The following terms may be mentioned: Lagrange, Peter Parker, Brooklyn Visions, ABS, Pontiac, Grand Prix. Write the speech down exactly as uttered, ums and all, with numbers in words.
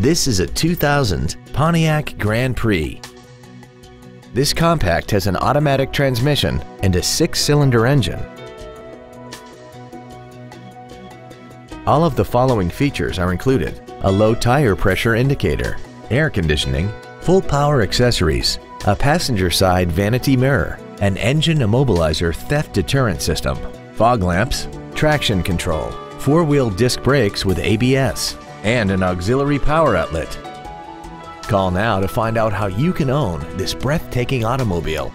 This is a two thousand Pontiac Grand Prix. This compact has an automatic transmission and a six-cylinder engine. All of the following features are included: a low tire pressure indicator, air conditioning, full power accessories, a passenger side vanity mirror, an engine immobilizer theft deterrent system, fog lamps, traction control, four-wheel disc brakes with A B S, and an auxiliary power outlet. Call now to find out how you can own this breathtaking automobile.